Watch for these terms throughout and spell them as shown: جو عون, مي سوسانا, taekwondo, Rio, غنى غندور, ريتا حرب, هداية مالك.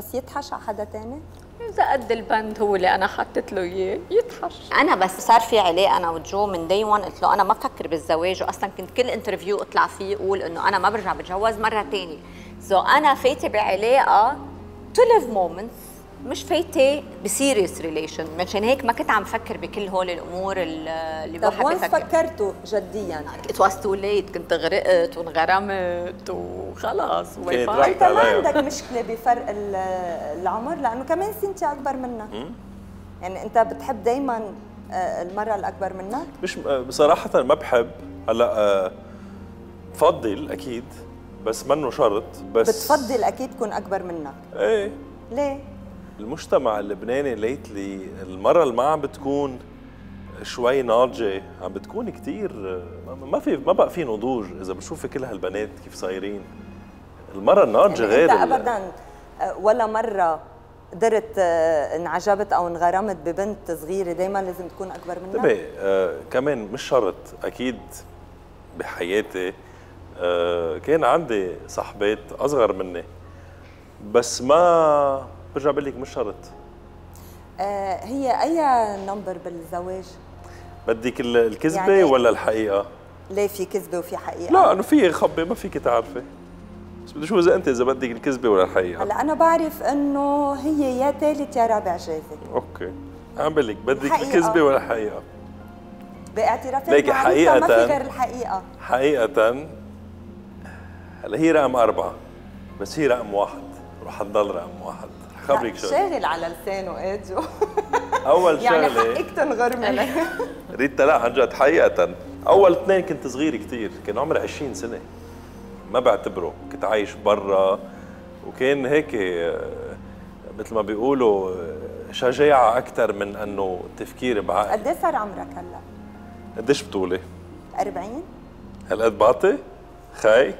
بس يتحش على حدا تاني؟ إذا قد البند هو اللي أنا حطيت له إياه يتحش. أنا بس صار في علاقة أنا وجو من داي 1 قلت له أنا ما بفكر بالزواج، وأصلاً كنت كل انترفيو أطلع فيه أقول إنه أنا ما برجع بتجوز مرة تانية. سو أنا فايتة بعلاقة تو ليف مومنتس، مش فايتة بسيريس ريليشن، مشان هيك ما كنت عم فكر بكل هول الامور اللي بحب افكر. طب وين فكرتوا جديا؟ ات واز تو ليت، كنت غرقت وانغرمت وخلص. انت ما عندك مشكله بفرق العمر لانه كمان سنتي اكبر منك. يعني انت بتحب دائما المرأة الاكبر منك؟ مش بصراحة ما بحب، هلا بفضل اكيد بس منه شرط. بس بتفضل اكيد تكون اكبر منك؟ ايه. ليه؟ المجتمع اللبناني ليتلي المرأة اللي ما عم بتكون شوي ناضجة عم بتكون كتير، ما بقى في نضوج. إذا بشوف كل هالبنات كيف صايرين، المرأة الناضجة يعني غير. أنت أبداً ولا مرة قدرت انعجبت أو انغرمت ببنت صغيرة؟ دايماً لازم تكون أكبر منها؟ طبعاً كمان مش شرط. أكيد بحياتي كان عندي صاحبات أصغر مني، بس ما برجع بقول لك مش شرط. هي اي نمبر بالزواج؟ بدك الكذبه يعني ولا الحقيقه؟ ليه في كذبه وفي حقيقه؟ لا انه في خبه ما فيك تعرفي، بس بدي شوف اذا انت اذا بدك الكذبه ولا الحقيقه. هلا انا بعرف انه هي يا ثالث يا رابع جايزه. اوكي عم بقول لك بدك الكذبه ولا الحقيقه؟ باعترافك معروفه ما في غير الحقيقه. حقيقه هلا هي رقم 4 بس هي رقم 1، رح تضل رقم 1. خبرك شو شاغل على لسانه اجو. اول شغله يعني حقك تنغرمي ريتا. لا عن جد حقيقه اول 2 كنت صغير كثير، كان عمري 20 سنه، ما بعتبره، كنت عايش برا وكان هيك مثل ما بيقولوا شجاعه اكثر من انه تفكير بعقل. قد ايه صار عمرك هلا؟ قديش بتقولي؟ 40 هالقد بعطي؟ خي 35؟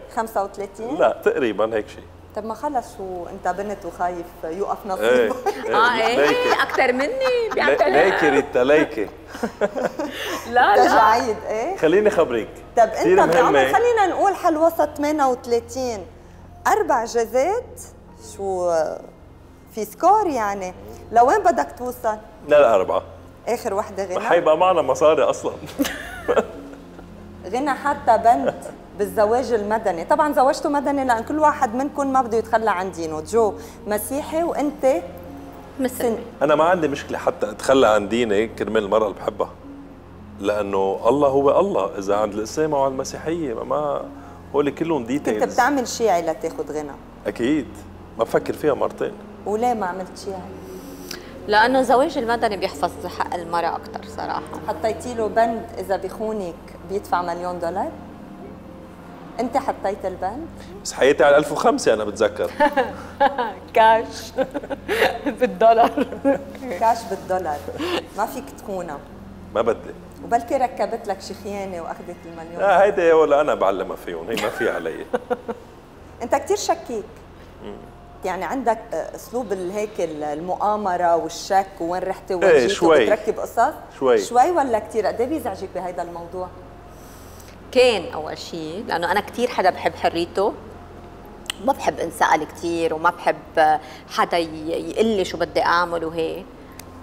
لا تقريبا هيك شيء. طب ما خلص وانت بنت وخايف يوقف نصيبك. ايه اكثر مني بيعتلق. ليكي ريتا ليكي. لا لا تجاعيد. ايه خليني اخبرك. طب انت بعمر خلينا نقول حالوسط 38، 4 جازات، شو في سكور يعني؟ لوين بدك توصل؟ للأربعة اخر وحده. غنى حيبقى معنا مصاري اصلا. غنى حتى بنت بالزواج المدني، طبعا زوجته مدني لان كل واحد منكم ما بده يتخلى عن دينه، جو مسيحي وانت مسلم. انا ما عندي مشكله حتى اتخلى عن ديني كرمال المراه اللي بحبها، لانه الله هو الله، اذا عند الاسلام او عند المسيحيه ما هول كلهم ديتيلز. كنت بتعمل شيعي لتاخذ غنى؟ اكيد ما بفكر فيها مرتين. وليه ما عملت شيعي؟ لانه زواج المدني بيحفظ حق المراه اكثر صراحه. حطيتي له بند اذا بيخونك بيدفع $1,000,000؟ انت حطيت البند؟ بس حياتي على 1005 انا بتذكر. كاش بالدولار. كاش بالدولار ما فيك تكونها. ما بدي. وبلكي ركبت لك شي خيانه واخذت $1,000,000. لا هيدي ولا انا بعلمها فيهم، هي ما في علي. انت كثير شكيك. يعني عندك اسلوب هيك المؤامره والشك وين رحتي وين جيتي وبتركب قصص؟ شوي ولا كثير؟ قد ايه بيزعجك بهيدا الموضوع؟ كان أول شيء لأنه أنا كتير حدا بحب حريته، وما بحب انسأل كتير وما بحب حدا يقول لي شو بدي أعمل وهيك.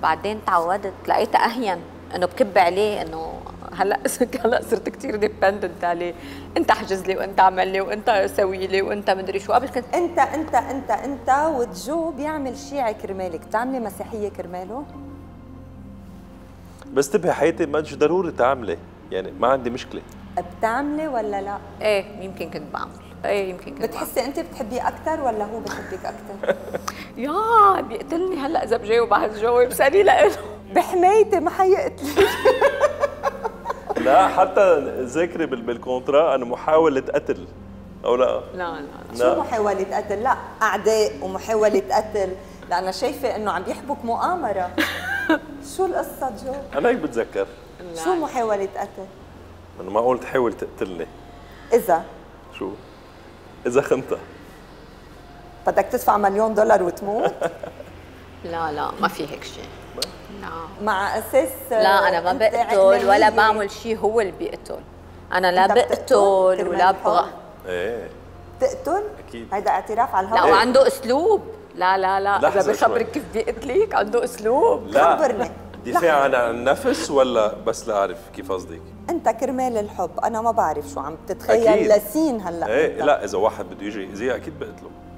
بعدين تعودت، لقيتها أهين إنه بكب عليه، إنه هلا صرت كتير ديبندنت عليه، أنت احجز لي وأنت اعمل لي وأنت سوي لي وأنت مدري شو. قبل كنت أنت أنت أنت أنت وتجو بيعمل شيعي كرمالك، بتعملي مسيحية كرماله؟ بس تبقي حياتي مش ضروري تعملي، يعني ما عندي مشكلة. بتعملي ولا لا؟ ايه يمكن كنت بعمل. ايه يمكن كنت بتحسي انت بتحبيه اكثر ولا هو بحبك اكثر؟ يا بيقتلني هلا اذا بجاوب على هالجواب، سالي لإله بحمايتي ما حيقتلك. لا حتى ذاكري بالكونترا انا محاولة قتل او لا؟ لا لا شو محاولة قتل؟ لا اعداء ومحاولة قتل، لأنا شايفة انه عم يحبك مؤامرة. شو القصة جو؟ انا هيك بتذكر. شو محاولة قتل؟ أنا ما قلت حاول تقتلني. إذا شو؟ إذا خنتها بدك تدفع $1,000,000 وتموت؟ لا لا ما في هيك شيء. لا مع أساس لا أنا ما بقتل ولا بعمل شيء، هو اللي بيقتل. أنا لا بقتل ولا بغ. إيه بتقتل؟ أكيد هيدا اعتراف على الهواء. لا وعنده أسلوب لا لا لا، إذا بخبرك كيف ضيقت ليك، عنده أسلوب. خبرني، دفاع عن النفس ولا بس لأعرف كيف قصدك؟ أنت كرمال الحب، أنا ما بعرف شو عم تتخيل. أكيد. لسين هلا. إيه لا، إذا واحد بده يجي زي أكيد بقتله.